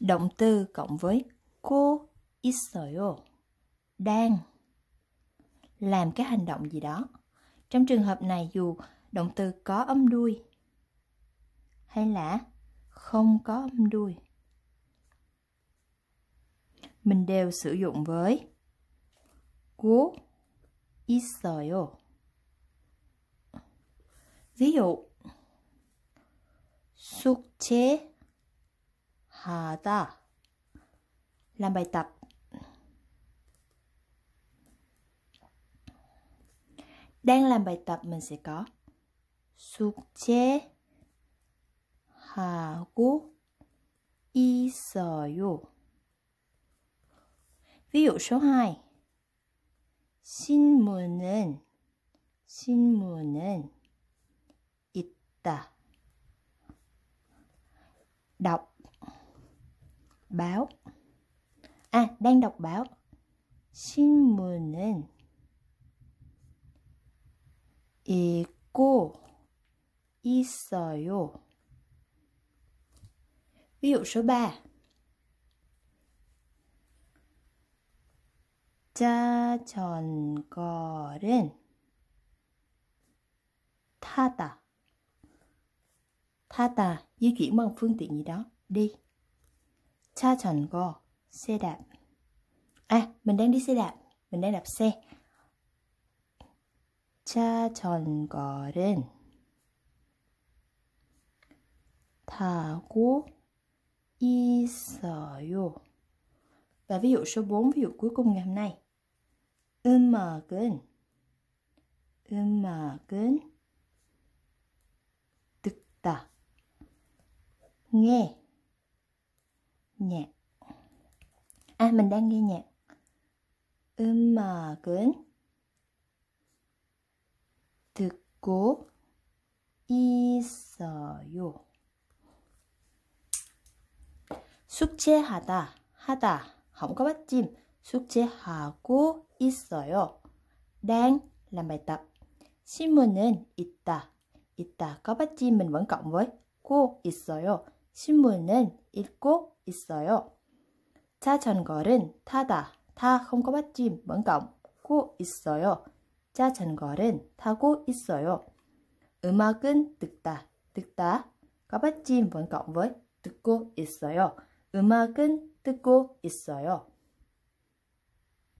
Động từ cộng với cô 있어요, đang làm cái hành động gì đó. Trong trường hợp này, dù động từ có âm đuôi hay là không có âm đuôi, mình đều sử dụng với cô 있어요. Ví dụ 숙제하다, làm bài tập. Đang làm bài tập mình sẽ có 숙제하고 있어요. Ví dụ số 2, 신문은 있다, đọc báo. Đang đọc báo. 신문은 읽고 있어요. Ví dụ số 3, 자전거는 타다. 타다, di chuyển bằng phương tiện gì đó, đi. 자전거, xe đạp. Mình đang đi xe đạp, mình đang đạp xe. 자전거는 타고 있어요. Và ví dụ số 4, ví dụ cuối cùng ngày hôm nay. 음악은 듣다, nghe nhạc. Mình đang nghe nhạc. 음악은 듣고 있어요. 숙제하다, 하다 không có bắt chim. 숙제하고 있어요, đang làm bài tập. 신문은 있다, 있다 có bắt chim, mình vẫn cộng với 고 있어요. 신문은 읽고 있어요. 자전거는 타다, 타 không có bắt chim, vẫn cộng 고 있어요. 자전거는 타고 있어요. 음악은 듣다, 듣다 có bắt chim, vẫn cộng với 듣고 있어요. 음악은 듣고 있어요.